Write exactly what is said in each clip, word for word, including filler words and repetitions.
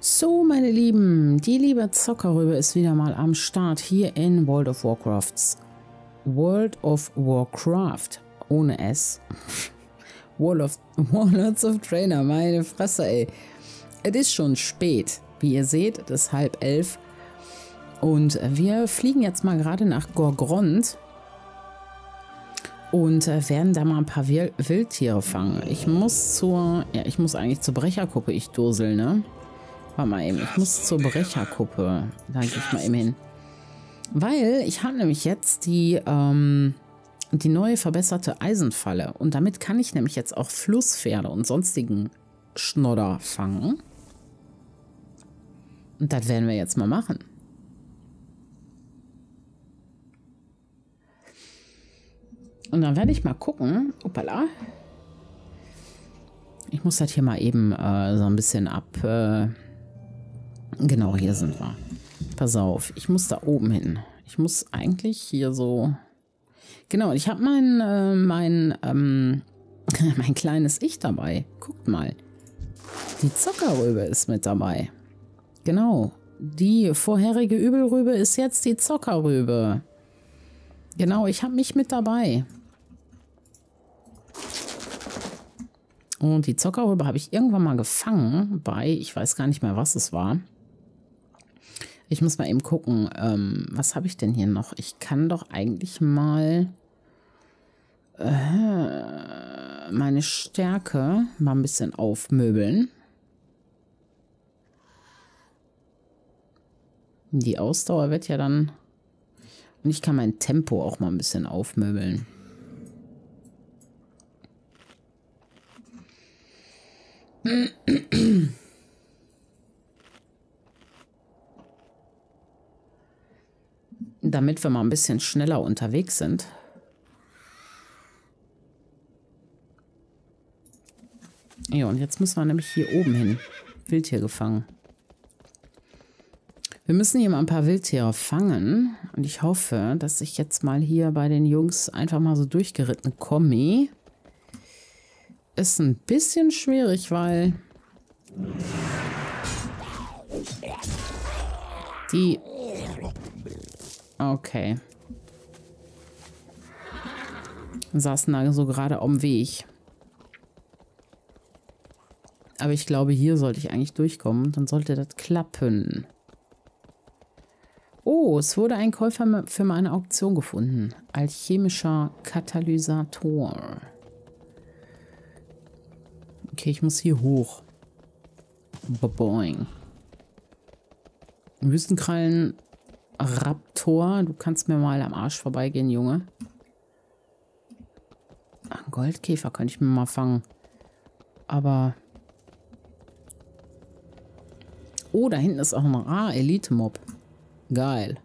So, meine Lieben, die liebe Zockerrübe ist wieder mal am Start hier in World of Warcrafts. World of Warcraft, ohne S. World of, Warlords of Trainer, meine Fresse, ey. Es ist schon spät, wie ihr seht, es ist halb elf. Und wir fliegen jetzt mal gerade nach Gorgrond und werden da mal ein paar Wildtiere fangen. Ich muss zur, ja, ich muss eigentlich zur Brecherkuppe, ich Dursel, ne? Warte mal eben, ich muss zur Brecherkuppe. Da gehe ich mal eben hin. Weil ich habe nämlich jetzt die, ähm, die neue verbesserte Eisenfalle. Und damit kann ich nämlich jetzt auch Flusspferde und sonstigen Schnodder fangen. Und das werden wir jetzt mal machen. Und dann werde ich mal gucken. Hoppala. Ich muss das hier mal eben äh, so ein bisschen ab... Äh, genau, hier sind wir. Pass auf, ich muss da oben hin. Ich muss eigentlich hier so... Genau, ich habe mein, äh, mein, ähm, mein kleines Ich dabei. Guckt mal. Die Zockerrübe ist mit dabei. Genau. Die vorherige Übelrübe ist jetzt die Zockerrübe. Genau, ich habe mich mit dabei. Und die Zockerrübe habe ich irgendwann mal gefangen bei, ich weiß gar nicht mehr, was es war. Ich muss mal eben gucken, ähm, was habe ich denn hier noch? Ich kann doch eigentlich mal äh, meine Stärke mal ein bisschen aufmöbeln. Die Ausdauer wird ja dann... Und ich kann mein Tempo auch mal ein bisschen aufmöbeln. Damit wir mal ein bisschen schneller unterwegs sind. Ja, und jetzt müssen wir nämlich hier oben hin. Wildtier gefangen. Wir müssen hier mal ein paar Wildtiere fangen. Und ich hoffe, dass ich jetzt mal hier bei den Jungs einfach mal so durchgeritten komme. Ist ein bisschen schwierig, weil die... Okay. Saßen da so gerade am Weg. Aber ich glaube, hier sollte ich eigentlich durchkommen. Dann sollte das klappen. Oh, es wurde ein Käufer für meine Auktion gefunden. Alchemischer Katalysator. Okay, ich muss hier hoch. Boing. Wüstenkrallen... Raptor, du kannst mir mal am Arsch vorbeigehen, Junge. Ach, einen Goldkäfer kann ich mir mal fangen. Aber... Oh, da hinten ist auch ein Rar-Elite-Mob. Geil.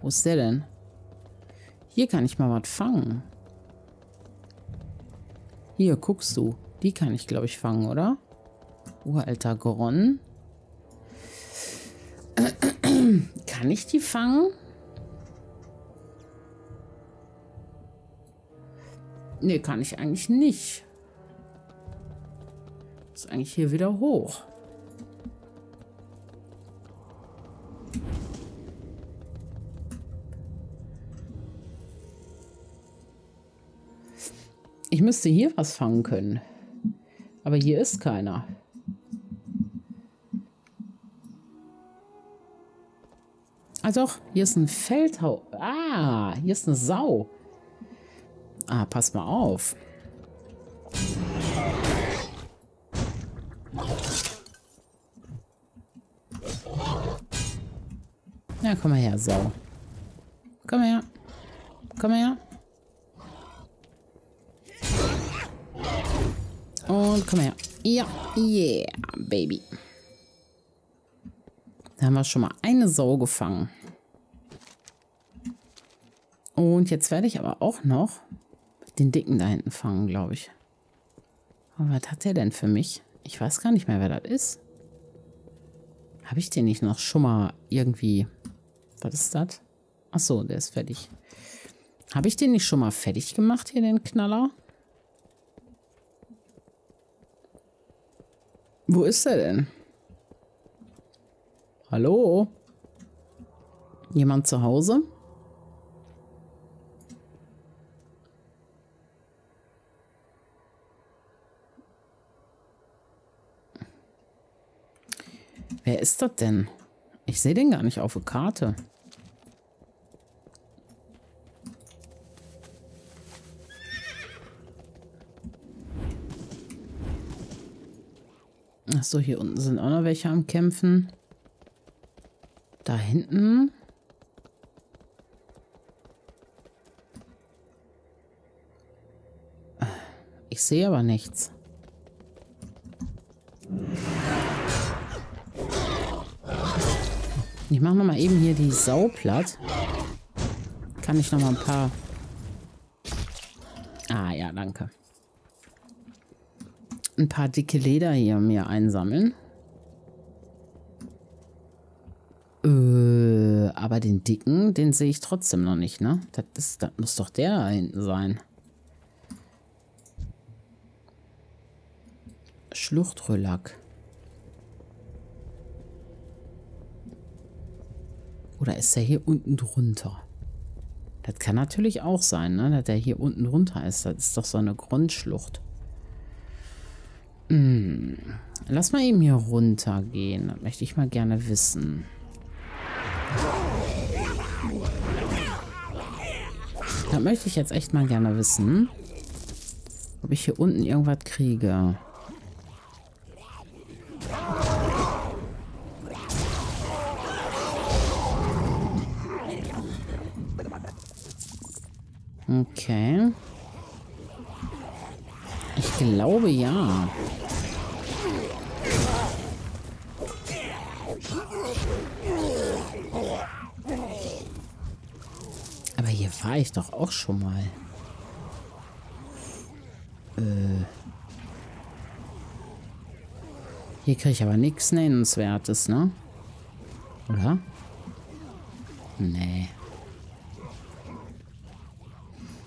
Wo ist der denn? Hier kann ich mal was fangen. Hier, guckst du. Die kann ich, glaube ich, fangen, oder? Uralter Gronn. Kann ich die fangen? Nee, kann ich eigentlich nicht. Ist eigentlich hier wieder hoch. Ich müsste hier was fangen können. Aber hier ist keiner. Ah doch, hier ist ein Feldhau. Ah, hier ist eine Sau. Ah, pass mal auf. Ja, komm mal her, Sau. Komm mal her. Komm mal her. Und komm mal her. Ja, yeah, Baby. Da haben wir schon mal eine Sau gefangen. Und jetzt werde ich aber auch noch den Dicken da hinten fangen, glaube ich. Aber was hat der denn für mich? Ich weiß gar nicht mehr, wer das ist. Habe ich den nicht noch schon mal irgendwie... Was ist das? Achso, der ist fertig. Habe ich den nicht schon mal fertig gemacht, hier den Knaller? Wo ist er denn? Hallo? Jemand zu Hause? Wer ist das denn? Ich sehe den gar nicht auf der Karte. Achso, hier unten sind auch noch welche am Kämpfen. Da hinten. Ich sehe aber nichts. Ich mache nochmal eben hier die Sau platt. Kann ich nochmal ein paar... Ah ja, danke. Ein paar dicke Leder hier mir einsammeln. Äh, aber den dicken, den sehe ich trotzdem noch nicht, ne? Das, ist, das muss doch der da hinten sein. Schluchtröllack. Oder ist der hier unten drunter? Das kann natürlich auch sein, ne? Dass der hier unten drunter ist. Das ist doch so eine Grundschlucht. Hm. Lass mal eben hier runter gehen. Das möchte ich mal gerne wissen. Das möchte ich jetzt echt mal gerne wissen. Ob ich hier unten irgendwas kriege. Okay. Ich glaube ja. Aber hier war ich doch auch schon mal. Äh. Hier kriege ich aber nichts Nennenswertes, ne? Oder? Nee.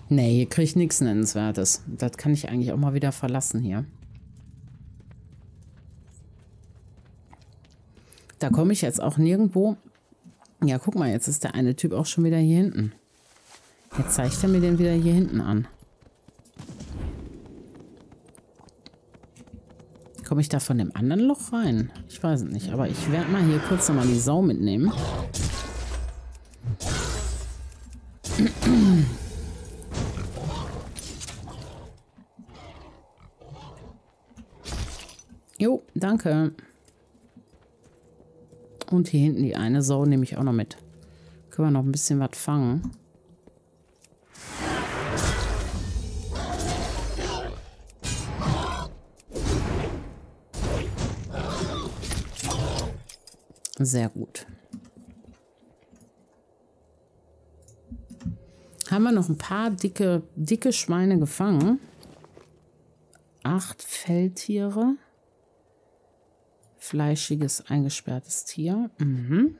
Nee, hier kriege ich nichts Nennenswertes. Das kann ich eigentlich auch mal wieder verlassen hier. Da komme ich jetzt auch nirgendwo. Ja, guck mal, jetzt ist der eine Typ auch schon wieder hier hinten. Jetzt zeigt er mir den wieder hier hinten an. Komme ich da von dem anderen Loch rein? Ich weiß es nicht, aber ich werde mal hier kurz nochmal die Sau mitnehmen. Jo, danke. Und hier hinten die eine Sau nehme ich auch noch mit. Können wir noch ein bisschen was fangen. Sehr gut. Haben wir noch ein paar dicke, dicke Schweine gefangen. Acht Feldtiere. Fleischiges, eingesperrtes Tier. Mhm.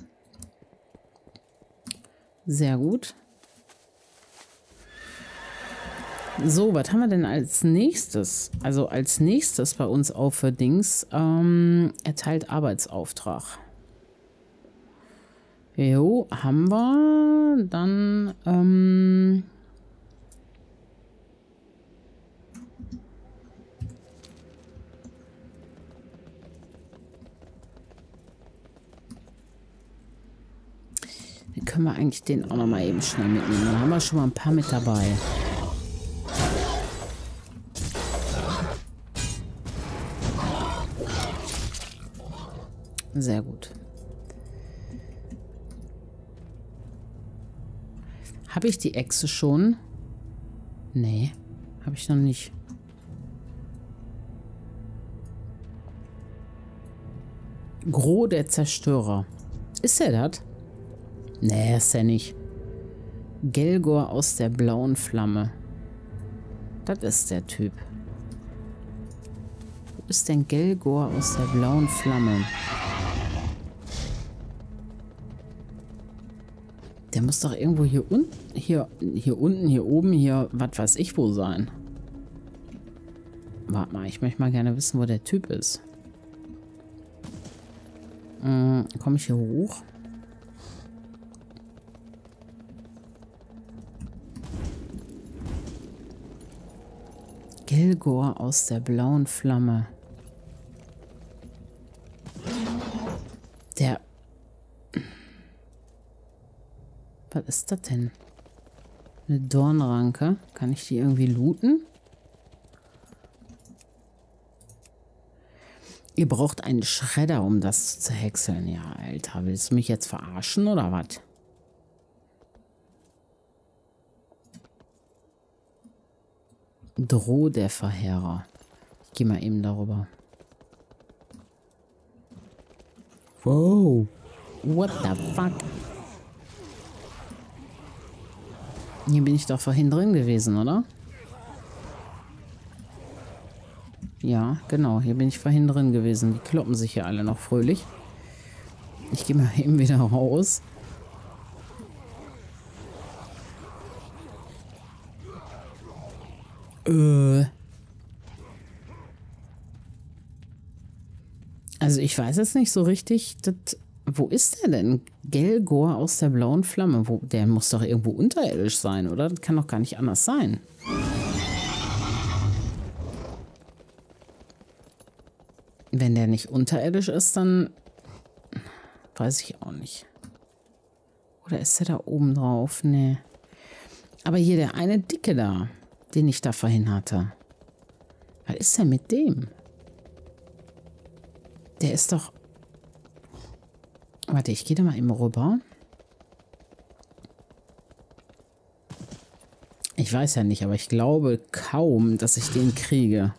Sehr gut. So, was haben wir denn als nächstes? Also als nächstes bei uns auf für Dings ähm, erteilt Arbeitsauftrag. Jo, haben wir. Dann ähm, können wir eigentlich den auch noch mal eben schnell mitnehmen. Dann haben wir schon mal ein paar mit dabei. Sehr gut. Habe ich die Echse schon? Nee, habe ich noch nicht. Groh der Zerstörer. Ist er das? Nee, ist ja nicht. Gelgor aus der blauen Flamme. Das ist der Typ. Wo ist denn Gelgor aus der blauen Flamme? Der muss doch irgendwo hier unten, hier, hier unten, hier oben, hier, was weiß ich wo sein. Warte mal, ich möchte mal gerne wissen, wo der Typ ist. Hm, komme ich hier hoch? Gelgor aus der blauen Flamme. Der... Was ist das denn? Eine Dornranke. Kann ich die irgendwie looten? Ihr braucht einen Schredder, um das zu häckseln. Ja, Alter, willst du mich jetzt verarschen oder was? Droh der Verheerer. Ich gehe mal eben darüber. Wow. What the fuck? Hier bin ich doch vorhin drin gewesen, oder? Ja, genau. Hier bin ich vorhin drin gewesen. Die kloppen sich hier alle noch fröhlich. Ich gehe mal eben wieder raus. Äh. Also ich weiß jetzt nicht so richtig, das, wo ist der denn? Gelgor aus der blauen Flamme. Wo, der muss doch irgendwo unterirdisch sein, oder? Das kann doch gar nicht anders sein. Wenn der nicht unterirdisch ist, dann weiß ich auch nicht. Oder ist der da oben drauf? Nee. Aber hier der eine Dicke da, den ich da vorhin hatte. Was ist denn mit dem? Der ist doch... Warte, ich gehe da mal eben rüber. Ich weiß ja nicht, aber ich glaube kaum, dass ich den kriege.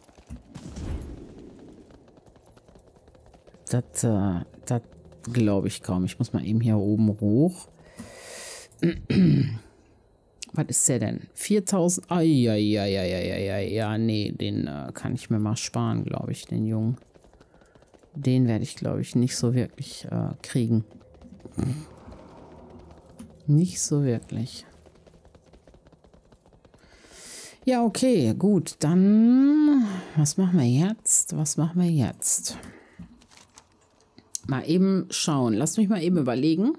Das, äh, das glaube ich kaum. Ich muss mal eben hier oben hoch. Was ist der denn? viertausend. Ah, ja, ja, ja, ja, ja, ja, ja. Nee, den äh, kann ich mir mal sparen, glaube ich, den Jungen. Den werde ich, glaube ich, nicht so wirklich äh, kriegen. Nicht so wirklich. Ja, okay, gut. Dann, was machen wir jetzt? Was machen wir jetzt? Mal eben schauen. Lass mich mal eben überlegen.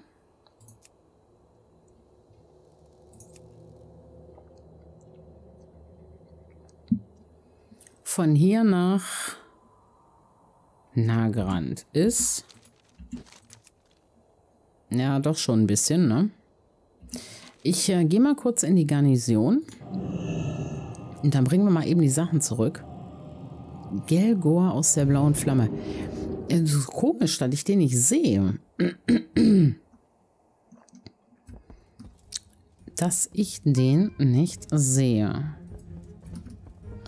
Von hier nach Nagrand ist... Ja, doch schon ein bisschen, ne? Ich äh, gehe mal kurz in die Garnison. Und dann bringen wir mal eben die Sachen zurück. Gelgor aus der blauen Flamme. Es ist komisch, dass ich den nicht sehe. Dass ich den nicht sehe.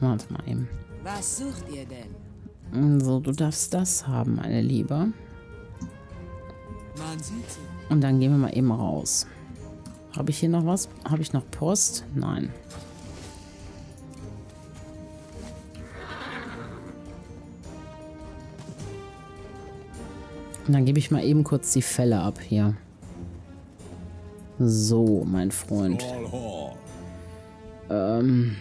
Warte mal eben. Was sucht ihr denn? So, du darfst das haben, meine Liebe. Und dann gehen wir mal eben raus. Habe ich hier noch was? Habe ich noch Post? Nein. Und dann gebe ich mal eben kurz die Fälle ab hier. So, mein Freund. Ähm.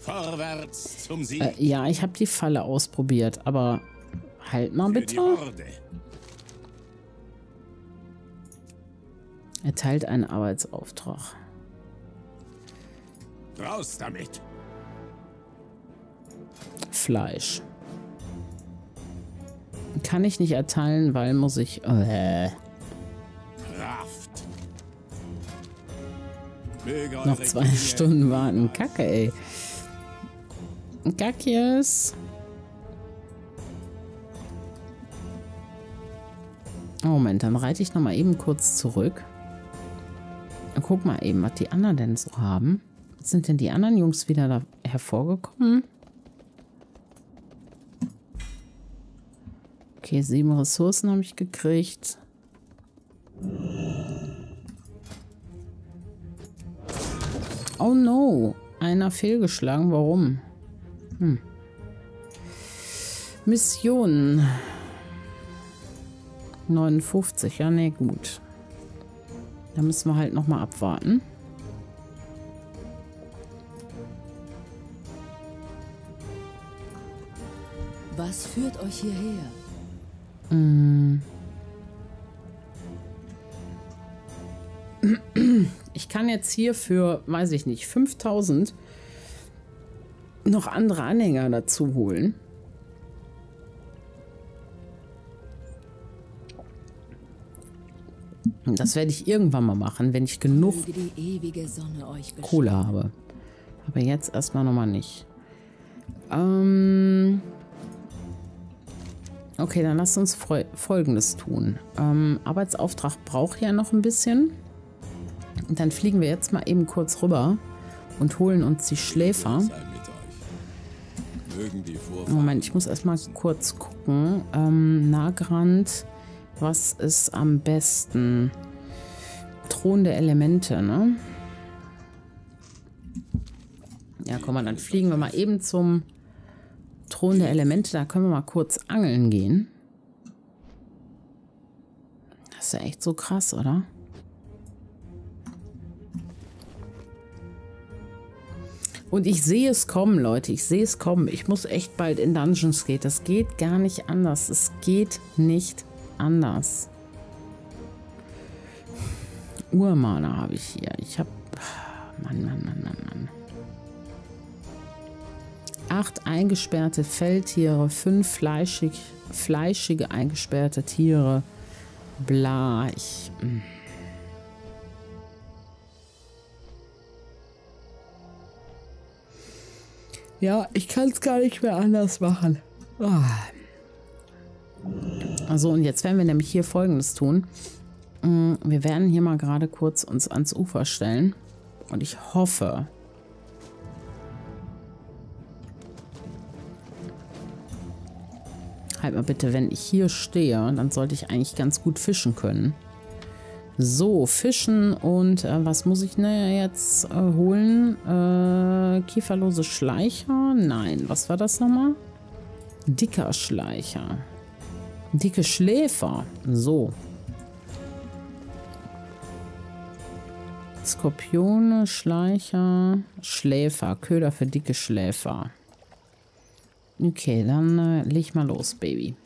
Vorwärts zum Sieg. Äh, ja, ich habe die Falle ausprobiert, aber halt mal bitte. Erteilt einen Arbeitsauftrag. Raus damit. Fleisch. Kann ich nicht erteilen, weil muss ich... Äh. Kraft. Noch zwei Kinder. Stunden warten. Kacke, ey. Kackjes. Moment, dann reite ich noch mal eben kurz zurück. Guck mal eben, was die anderen denn so haben. Sind denn die anderen Jungs wieder da hervorgekommen? Okay, sieben Ressourcen habe ich gekriegt. Oh no, einer fehlgeschlagen. Warum? Hm. Missionen. neunundfünfzig, ja, ne, gut. Da müssen wir halt nochmal abwarten. Was führt euch hierher? Mm. Ich kann jetzt hier für, weiß ich nicht, fünftausend noch andere Anhänger dazu holen. Das werde ich irgendwann mal machen, wenn ich genug Kohle habe. Aber jetzt erstmal nochmal nicht. Ähm okay, dann lasst uns Folgendes tun. Ähm, Arbeitsauftrag braucht ja noch ein bisschen. Und dann fliegen wir jetzt mal eben kurz rüber und holen uns die Schläfer. Moment, ich muss erstmal kurz gucken. Ähm, Nagrand, was ist am besten? Thron der Elemente, ne? Ja, komm mal, dann fliegen wir mal eben zum Thron der Elemente. Da können wir mal kurz angeln gehen. Das ist ja echt so krass, oder? Und ich sehe es kommen, Leute. Ich sehe es kommen. Ich muss echt bald in Dungeons gehen. Das geht gar nicht anders. Es geht nicht anders. Ur-Mana habe ich hier. Ich habe... Mann, Mann, Mann, Mann, Mann. Acht eingesperrte Feldtiere, fünf fleischig, fleischige eingesperrte Tiere. Bla, ich... Ja, ich kann es gar nicht mehr anders machen. Oh. Also und jetzt werden wir nämlich hier Folgendes tun. Wir werden hier mal gerade kurz uns ans Ufer stellen. Und ich hoffe... Halt mal bitte, wenn ich hier stehe, dann sollte ich eigentlich ganz gut fischen können. So, fischen und äh, was muss ich denn jetzt äh, holen? Äh, Kieferloses Schleicher? Nein, was war das nochmal? Dicker Schleicher. Dicke Schläfer. So. Skorpione, Schleicher, Schläfer. Köder für dicke Schläfer. Okay, dann äh, leg mal los, Baby.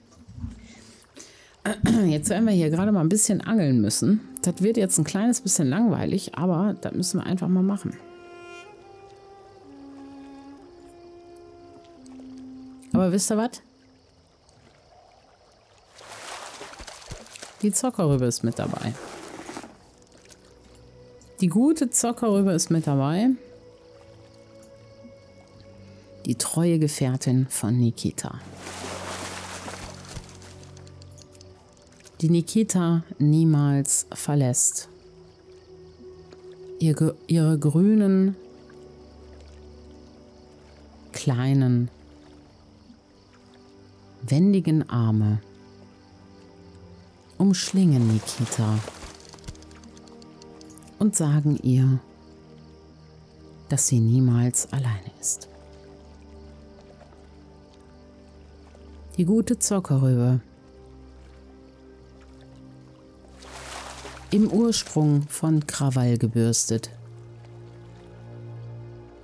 Jetzt werden wir hier gerade mal ein bisschen angeln müssen. Das wird jetzt ein kleines bisschen langweilig, aber das müssen wir einfach mal machen. Aber wisst ihr was? Die Zockerrübe ist mit dabei. Die gute Zockerrübe ist mit dabei. Die treue Gefährtin von Nikita. Die Nikita niemals verlässt. Ihre, ihre grünen, kleinen, wendigen Arme umschlingen Nikita und sagen ihr, dass sie niemals alleine ist. Die gute Zockerrübe. Im Ursprung von Krawall gebürstet.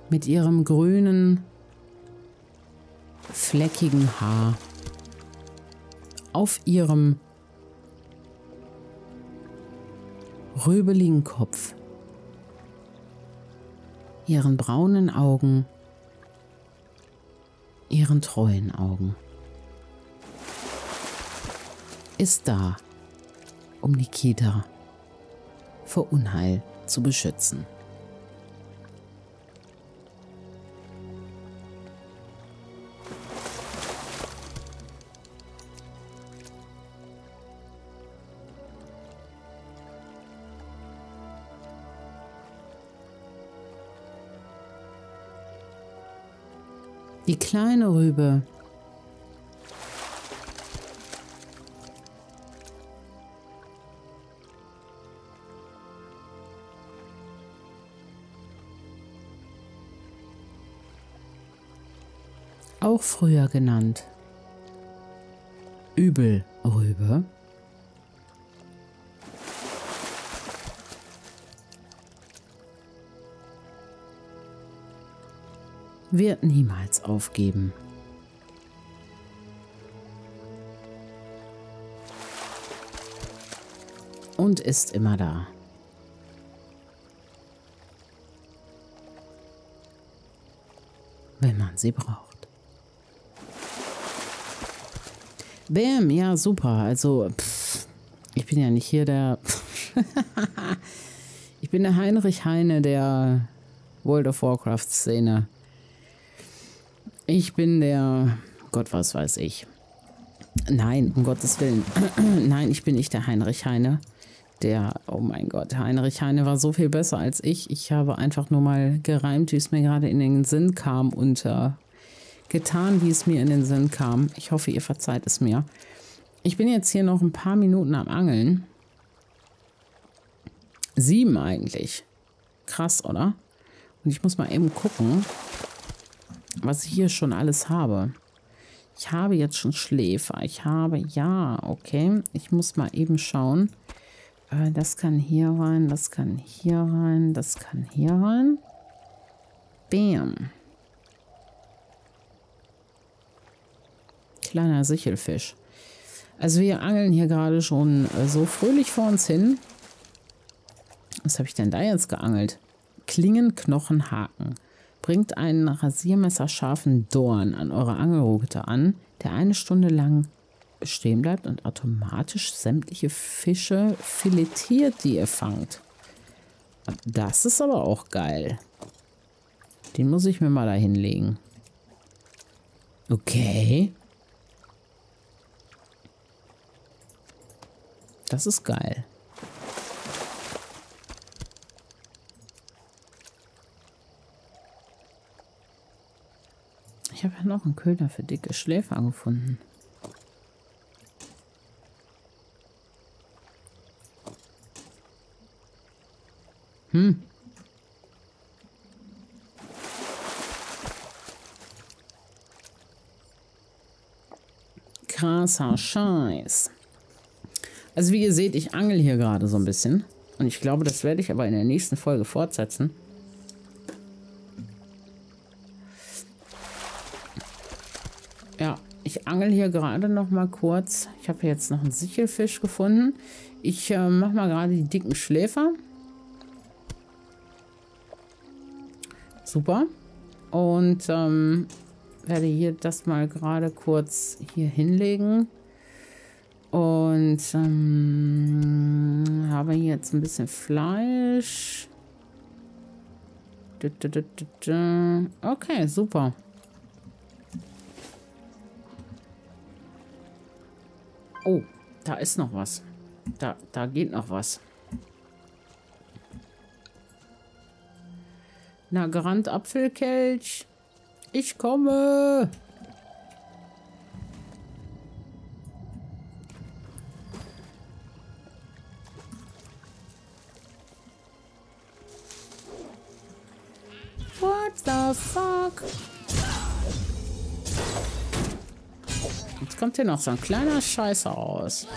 Mit ihrem grünen, fleckigen Haar. Auf ihrem rübeligen Kopf. Ihren braunen Augen. Ihren treuen Augen. Ist da, um Nikita vor Unheil zu beschützen. Die kleine Rübe auch früher genannt Übelrübe, wird niemals aufgeben. und ist immer da. Wenn man sie braucht. Bäm, ja super. Also, pff, ich bin ja nicht hier der... Ich bin der Heinrich Heine der World of Warcraft Szene. Ich bin der... Gott, was weiß ich. Nein, um Gottes Willen. Nein, ich bin nicht der Heinrich Heine. Der, oh mein Gott, Heinrich Heine war so viel besser als ich. Ich habe einfach nur mal gereimt, wie es mir gerade in den Sinn kam und äh, getan, wie es mir in den Sinn kam. Ich hoffe, ihr verzeiht es mir. Ich bin jetzt hier noch ein paar Minuten am Angeln. Sieben eigentlich. Krass, oder? Und ich muss mal eben gucken, was ich hier schon alles habe. Ich habe jetzt schon Schläfer. Ich habe, ja, okay. Ich muss mal eben schauen. Das kann hier rein, das kann hier rein, das kann hier rein. Bam. Kleiner Sichelfisch. Also wir angeln hier gerade schon so fröhlich vor uns hin. Was habe ich denn da jetzt geangelt? Klingenknochenhaken. Bringt einen rasiermesserscharfen Dorn an eure Angelrute an, der eine Stunde lang stehen bleibt und automatisch sämtliche Fische filetiert, die ihr fangt. Das ist aber auch geil. Den muss ich mir mal da hinlegen. Okay. Das ist geil. Ich habe ja noch einen Köder für dicke Schläfer gefunden. Hm. Krasser Scheiß. Also wie ihr seht, ich angel hier gerade so ein bisschen. Und ich glaube, das werde ich aber in der nächsten Folge fortsetzen. Ja, ich angel hier gerade noch mal kurz. Ich habe jetzt noch einen Sichelfisch gefunden. Ich äh, mache mal gerade die dicken Schläfer. Super. Und ähm, werde hier das mal gerade kurz hier hinlegen. Und ähm, habe hier jetzt ein bisschen Fleisch. Okay, super. Oh, da ist noch was. Da, da geht noch was. Nagrand Apfelkelch. Ich komme. What the fuck? Jetzt kommt hier noch so ein kleiner Scheißer raus.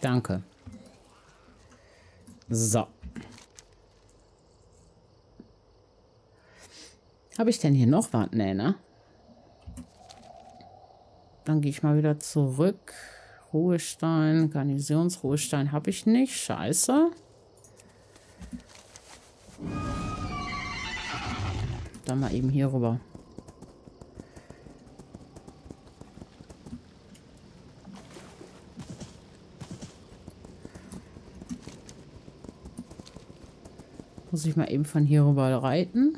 Danke. So. Habe ich denn hier noch was? Nee, ne? Dann gehe ich mal wieder zurück. Ruhestein, Garnisonsruhestein habe ich nicht. Scheiße. Dann mal eben hier rüber. Muss ich mal eben von hier rüber reiten.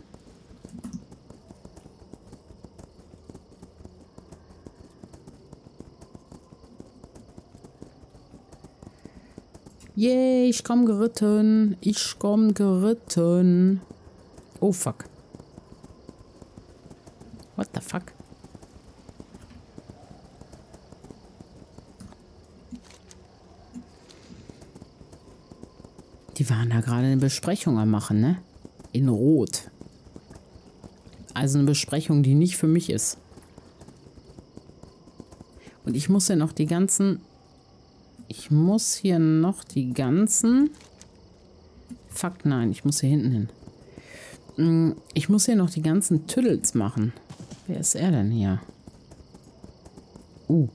Yay, ich komm geritten. Ich komm geritten. Oh, fuck. What the fuck? Die waren da gerade eine Besprechung am Machen, ne? In Rot. Also eine Besprechung, die nicht für mich ist. Und ich muss ja noch die ganzen... Ich muss hier noch die ganzen... Fuck, nein, ich muss hier hinten hin. Ich muss hier noch die ganzen Tüdels machen. Wer ist er denn hier? Uh.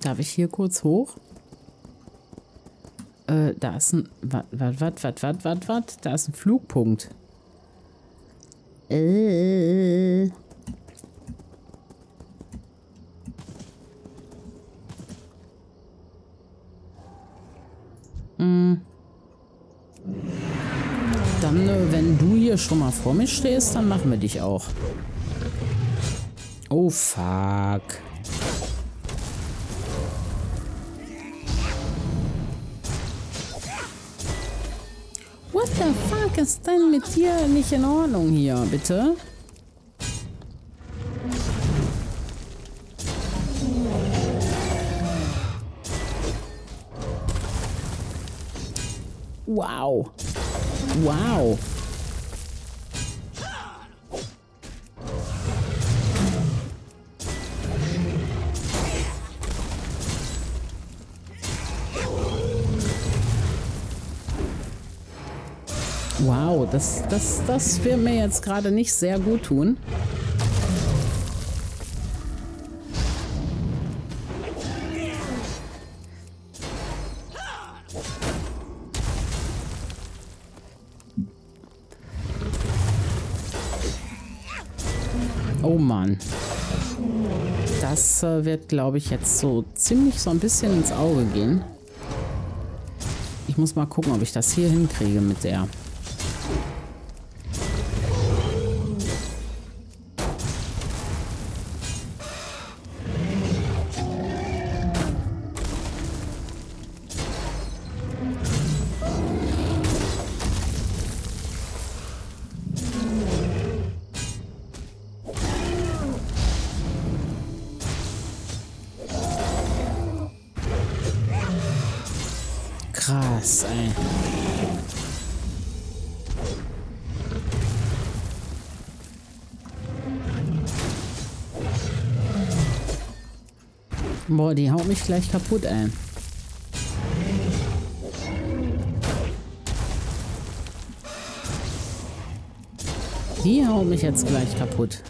Darf ich hier kurz hoch? Äh, da ist ein... Was, was, was, was, was, was, was? Da ist ein Flugpunkt. Äh... schon mal vor mir stehst, dann machen wir dich auch. Oh, fuck. What the fuck ist denn mit dir nicht in Ordnung hier, bitte? Wow. Wow. Wow, das, das, das wird mir jetzt gerade nicht sehr gut tun. Oh Mann. Das äh, wird, glaube ich, jetzt so ziemlich so ein bisschen ins Auge gehen. Ich muss mal gucken, ob ich das hier hinkriege mit der... Krass, ey. Boah, die haut mich gleich kaputt, ey. Die haut mich jetzt gleich kaputt.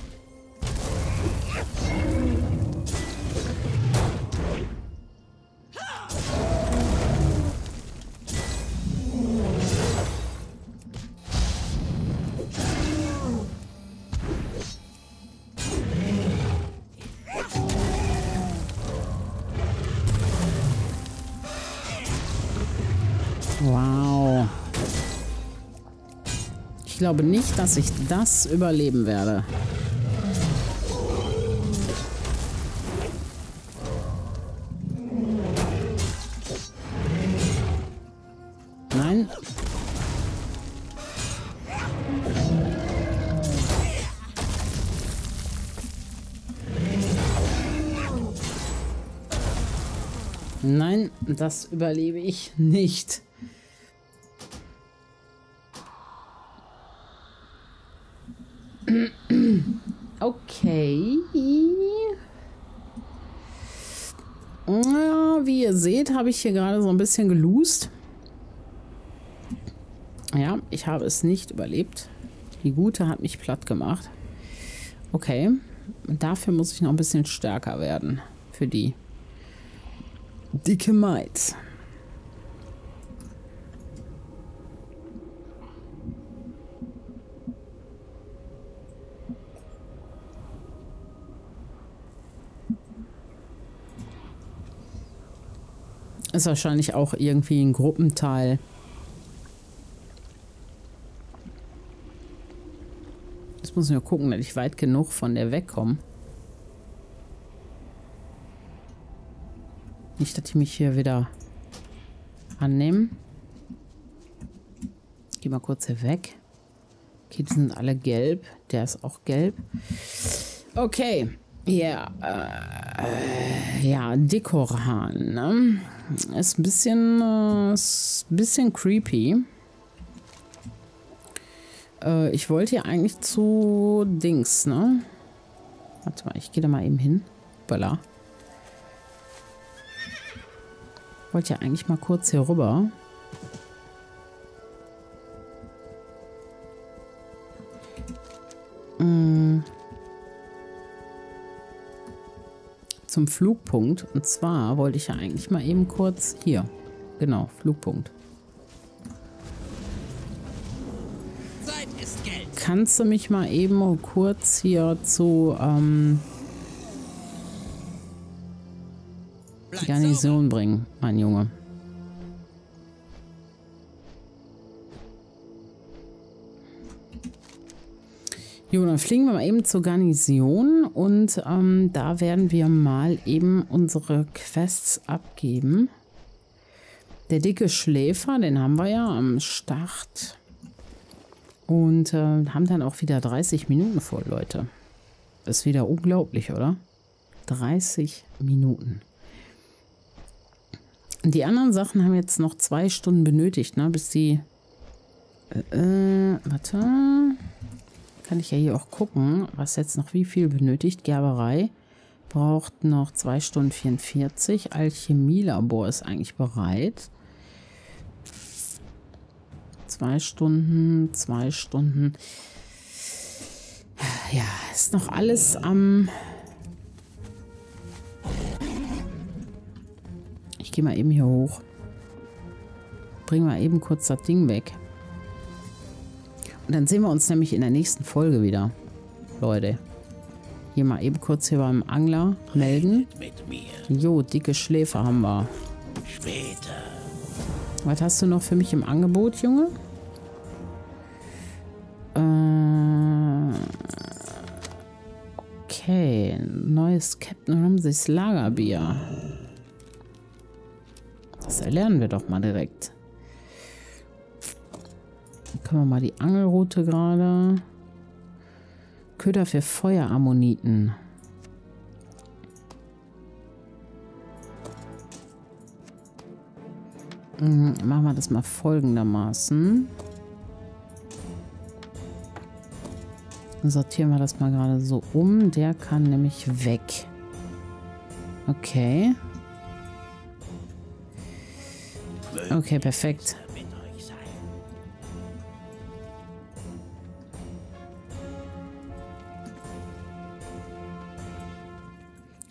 Wow. Ich glaube nicht, dass ich das überleben werde. Nein. Nein, das überlebe ich nicht. Okay. Ja, wie ihr seht, habe ich hier gerade so ein bisschen geloost. Ja, ich habe es nicht überlebt. Die Gute hat mich platt gemacht. Okay. Dafür muss ich noch ein bisschen stärker werden. Für die dicke Maid. Ist wahrscheinlich auch irgendwie ein Gruppenteil. Jetzt muss ich nur gucken, dass ich weit genug von der wegkomme. Nicht, dass die mich hier wieder annehmen. Ich gehe mal kurz hier weg. Okay, die sind alle gelb. Der ist auch gelb. Okay. Ja, äh, ja, Dekorhan, ne? Ist ein bisschen, äh, ist ein bisschen creepy. Äh, ich wollte ja eigentlich zu Dings, ne? Warte mal, ich gehe da mal eben hin. Balla. Wollte ja eigentlich mal kurz hier rüber. mh, zum Flugpunkt. Und zwar wollte ich ja eigentlich mal eben kurz hier. Genau, Flugpunkt. Zeit ist Geld. Kannst du mich mal eben kurz hier zu ähm, die Garnison bringen, mein Junge? Jo, dann fliegen wir mal eben zur Garnison und ähm, da werden wir mal eben unsere Quests abgeben. Der dicke Schläfer, den haben wir ja am Start. Und äh, haben dann auch wieder dreißig Minuten voll, Leute. Ist wieder unglaublich, oder? dreißig Minuten. Die anderen Sachen haben jetzt noch zwei Stunden benötigt, ne? Bis die... Äh, äh, warte... Kann ich ja hier auch gucken, was jetzt noch wie viel benötigt. Gerberei braucht noch zwei Stunden vierundvierzig. Alchemielabor ist eigentlich bereit. zwei Stunden, zwei Stunden. Ja, ist noch alles am... Ich gehe mal eben hier hoch. Bring mal eben kurz das Ding weg. Und dann sehen wir uns nämlich in der nächsten Folge wieder, Leute. Hier mal eben kurz hier beim Angler melden. Jo, dicke Schläfer haben wir. Später. Was hast du noch für mich im Angebot, Junge? Äh, okay, neues Captain Ramsays Lagerbier. Das erlernen wir doch mal direkt. Können wir mal die Angelrute gerade. Köder für Feuerammoniten. Hm, machen wir das mal folgendermaßen. Sortieren wir das mal gerade so um. Der kann nämlich weg. Okay. Okay, perfekt.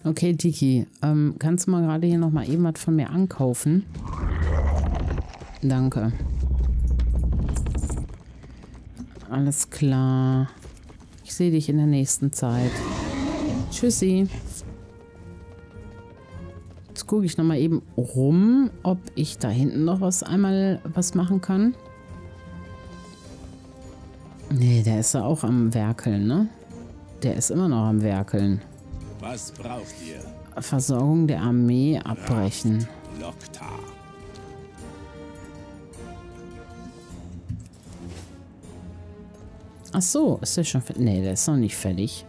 Okay, Tiki, ähm, kannst du mal gerade hier nochmal eben was von mir ankaufen? Danke. Alles klar. Ich sehe dich in der nächsten Zeit. Tschüssi. Jetzt gucke ich nochmal eben rum, ob ich da hinten noch was einmal was machen kann. Nee, der ist ja auch am Werkeln, ne? Der ist immer noch am Werkeln. Was braucht ihr? Versorgung der Armee abbrechen. Ach so, ist der schon fertig? Nee, der ist noch nicht fertig.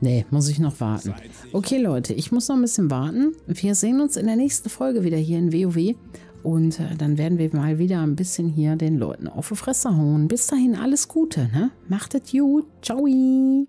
Nee, muss ich noch warten. Okay, Leute, ich muss noch ein bisschen warten. Wir sehen uns in der nächsten Folge wieder hier in WoW. Und dann werden wir mal wieder ein bisschen hier den Leuten auf die Fresse hauen. Bis dahin alles Gute, ne? Macht es gut. Ciao.